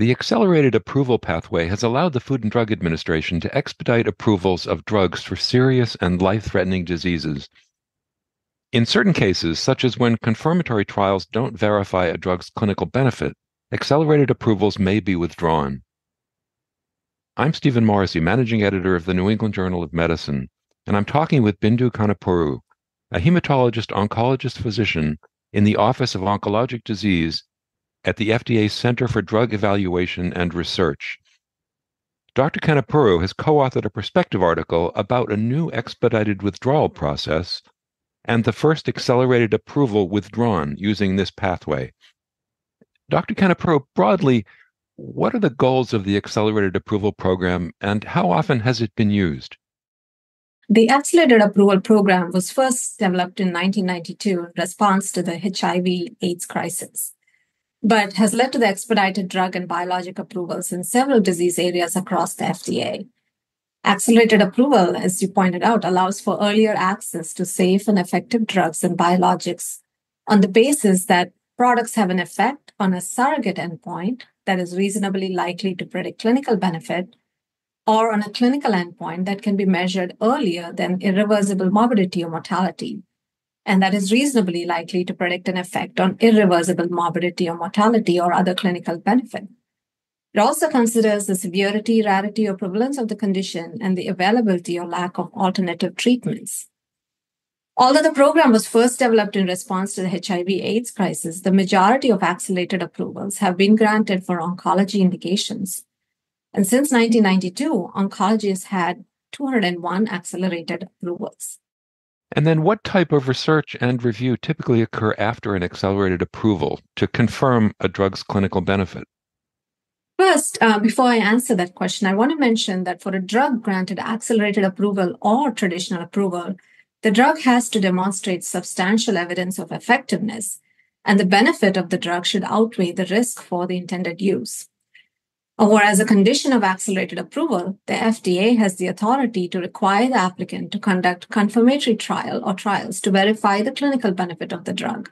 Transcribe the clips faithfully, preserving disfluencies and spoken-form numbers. The accelerated approval pathway has allowed the Food and Drug Administration to expedite approvals of drugs for serious and life-threatening diseases. In certain cases, such as when confirmatory trials don't verify a drug's clinical benefit, accelerated approvals may be withdrawn. I'm Stephen Morrissey, managing editor of the New England Journal of Medicine, and I'm talking with Bindu Kanapuru, a hematologist-oncologist physician in the Office of Oncologic Disease at the F D A Center for Drug Evaluation and Research. Doctor Kanapuru has co-authored a perspective article about a new expedited withdrawal process and the first accelerated approval withdrawn using this pathway. Doctor Kanapuru, broadly, what are the goals of the accelerated approval program and how often has it been used? The accelerated approval program was first developed in nineteen ninety-two in response to the H I V AIDS crisis, but has led to the expedited drug and biologic approvals in several disease areas across the F D A. Accelerated approval, as you pointed out, allows for earlier access to safe and effective drugs and biologics on the basis that products have an effect on a surrogate endpoint that is reasonably likely to predict clinical benefit, or on a clinical endpoint that can be measured earlier than irreversible morbidity or mortality, and that is reasonably likely to predict an effect on irreversible morbidity or mortality or other clinical benefit. It also considers the severity, rarity, or prevalence of the condition and the availability or lack of alternative treatments. Although the program was first developed in response to the H I V AIDS crisis, the majority of accelerated approvals have been granted for oncology indications. And since nineteen ninety-two, oncology has had two hundred one accelerated approvals. And then what type of research and review typically occur after an accelerated approval to confirm a drug's clinical benefit? First, uh, before I answer that question, I want to mention that for a drug granted accelerated approval or traditional approval, the drug has to demonstrate substantial evidence of effectiveness, and the benefit of the drug should outweigh the risk for the intended use. Or as a condition of accelerated approval, the F D A has the authority to require the applicant to conduct confirmatory trial or trials to verify the clinical benefit of the drug.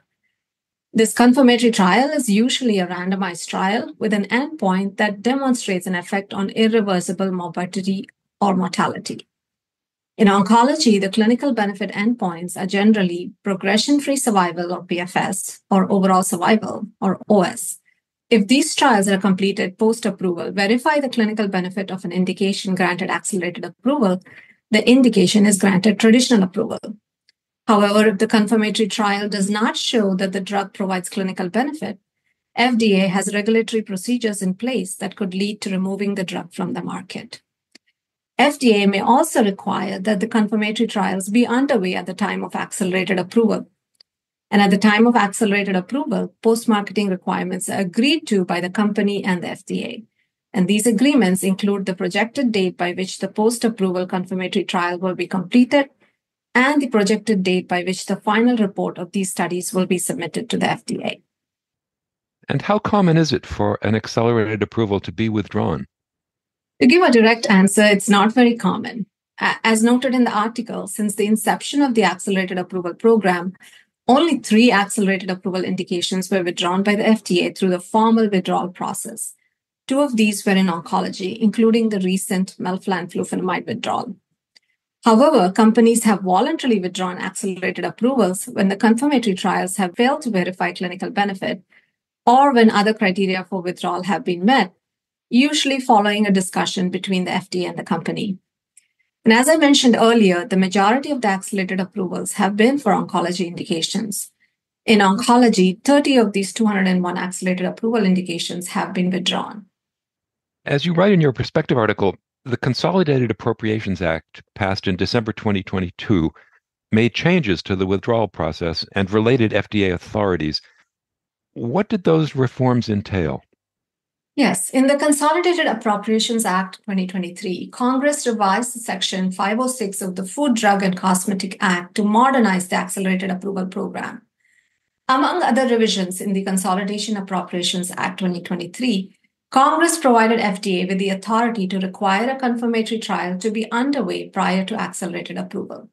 This confirmatory trial is usually a randomized trial with an endpoint that demonstrates an effect on irreversible morbidity or mortality. In oncology, the clinical benefit endpoints are generally progression-free survival or P F S or overall survival or O S. If these trials are completed post-approval, verify the clinical benefit of an indication granted accelerated approval, the indication is granted traditional approval. However, if the confirmatory trial does not show that the drug provides clinical benefit, F D A has regulatory procedures in place that could lead to removing the drug from the market. F D A may also require that the confirmatory trials be underway at the time of accelerated approval. And at the time of accelerated approval, post-marketing requirements are agreed to by the company and the F D A. And these agreements include the projected date by which the post-approval confirmatory trial will be completed and the projected date by which the final report of these studies will be submitted to the F D A. And how common is it for an accelerated approval to be withdrawn? To give a direct answer, it's not very common. As noted in the article, since the inception of the accelerated approval program, only three accelerated approval indications were withdrawn by the F D A through the formal withdrawal process. Two of these were in oncology, including the recent melphalan flufenamide withdrawal. However, companies have voluntarily withdrawn accelerated approvals when the confirmatory trials have failed to verify clinical benefit or when other criteria for withdrawal have been met, usually following a discussion between the F D A and the company. And as I mentioned earlier, the majority of the accelerated approvals have been for oncology indications. In oncology, thirty of these two hundred one accelerated approval indications have been withdrawn. As you write in your perspective article, the Consolidated Appropriations Act, passed in December twenty twenty-two, made changes to the withdrawal process and related F D A authorities. What did those reforms entail? Yes, in the Consolidated Appropriations Act twenty twenty-three, Congress revised Section five oh six of the Food, Drug, and Cosmetic Act to modernize the accelerated approval program. Among other revisions in the Consolidated Appropriations Act twenty twenty-three, Congress provided F D A with the authority to require a confirmatory trial to be underway prior to accelerated approval.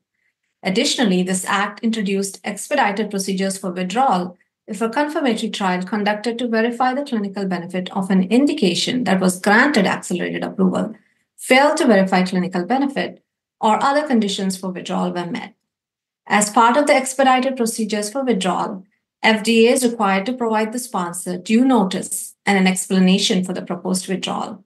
Additionally, this act introduced expedited procedures for withdrawal if a confirmatory trial conducted to verify the clinical benefit of an indication that was granted accelerated approval failed to verify clinical benefit or other conditions for withdrawal were met. As part of the expedited procedures for withdrawal, F D A is required to provide the sponsor due notice and an explanation for the proposed withdrawal.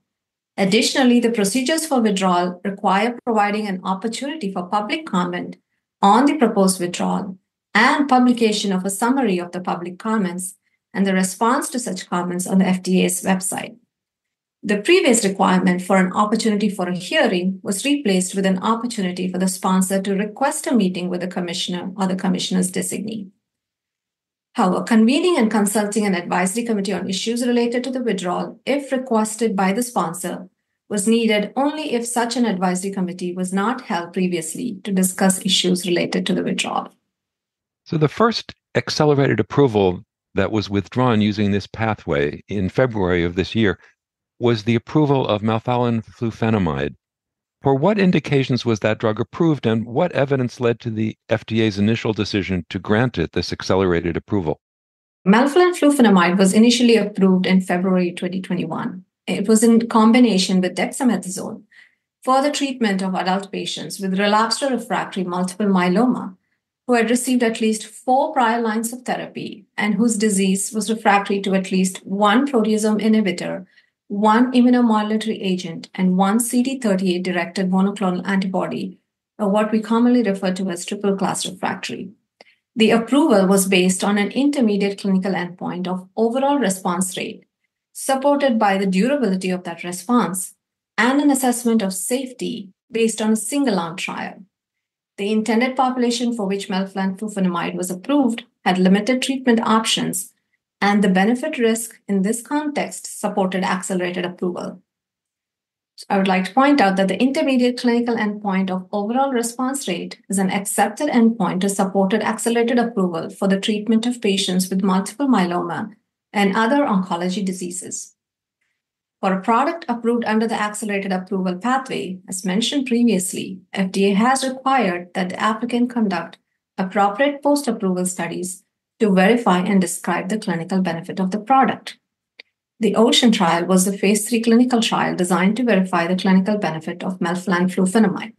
Additionally, the procedures for withdrawal require providing an opportunity for public comment on the proposed withdrawal and publication of a summary of the public comments and the response to such comments on the F D A's website. The previous requirement for an opportunity for a hearing was replaced with an opportunity for the sponsor to request a meeting with the commissioner or the commissioner's designee. However, convening and consulting an advisory committee on issues related to the withdrawal, if requested by the sponsor, was needed only if such an advisory committee was not held previously to discuss issues related to the withdrawal. So the first accelerated approval that was withdrawn using this pathway in February of this year was the approval of melphalan flufenamide. For what indications was that drug approved, and what evidence led to the F D A's initial decision to grant it this accelerated approval? Melphalan flufenamide was initially approved in February twenty twenty-one. It was in combination with dexamethasone for the treatment of adult patients with relapsed or refractory multiple myeloma who had received at least four prior lines of therapy and whose disease was refractory to at least one proteasome inhibitor, one immunomodulatory agent, and one C D thirty-eight directed monoclonal antibody, or what we commonly refer to as triple-class refractory. The approval was based on an intermediate clinical endpoint of overall response rate, supported by the durability of that response, and an assessment of safety based on a single-arm trial. The intended population for which melphalan flufenamide was approved had limited treatment options, and the benefit risk in this context supported accelerated approval. So I would like to point out that the intermediate clinical endpoint of overall response rate is an accepted endpoint to support accelerated approval for the treatment of patients with multiple myeloma and other oncology diseases. For a product approved under the accelerated approval pathway, as mentioned previously, F D A has required that the applicant conduct appropriate post-approval studies to verify and describe the clinical benefit of the product. The OCEAN trial was the phase three clinical trial designed to verify the clinical benefit of melphalan flufenamide.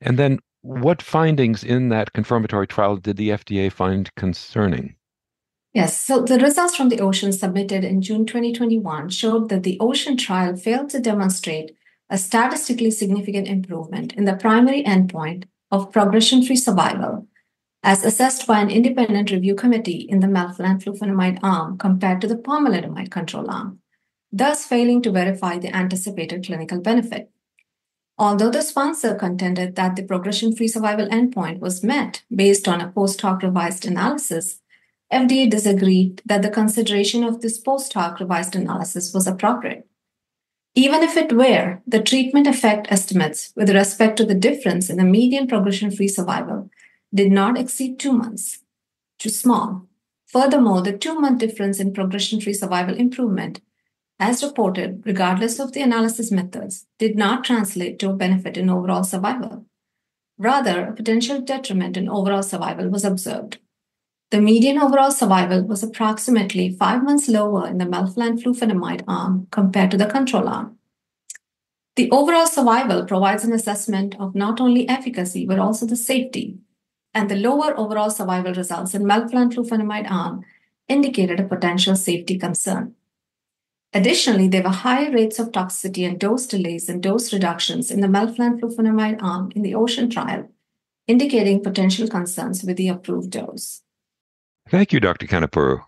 And then what findings in that confirmatory trial did the F D A find concerning? Yes, so the results from the OCEAN submitted in June twenty twenty-one showed that the OCEAN trial failed to demonstrate a statistically significant improvement in the primary endpoint of progression-free survival as assessed by an independent review committee in the melphalan flufenamide arm compared to the pomalidomide control arm, thus failing to verify the anticipated clinical benefit. Although the sponsor contended that the progression-free survival endpoint was met based on a post-hoc revised analysis, F D A disagreed that the consideration of this post-hoc revised analysis was appropriate. Even if it were, the treatment effect estimates with respect to the difference in the median progression-free survival did not exceed two months, too small. Furthermore, the two-month difference in progression-free survival improvement, as reported, regardless of the analysis methods, did not translate to a benefit in overall survival. Rather, a potential detriment in overall survival was observed. The median overall survival was approximately five months lower in the melphalan flufenamide arm compared to the control arm. The overall survival provides an assessment of not only efficacy, but also the safety, and the lower overall survival results in melphalan flufenamide arm indicated a potential safety concern. Additionally, there were high rates of toxicity and dose delays and dose reductions in the melphalan flufenamide arm in the OCEAN trial, indicating potential concerns with the approved dose. Thank you, Doctor Kanapuru.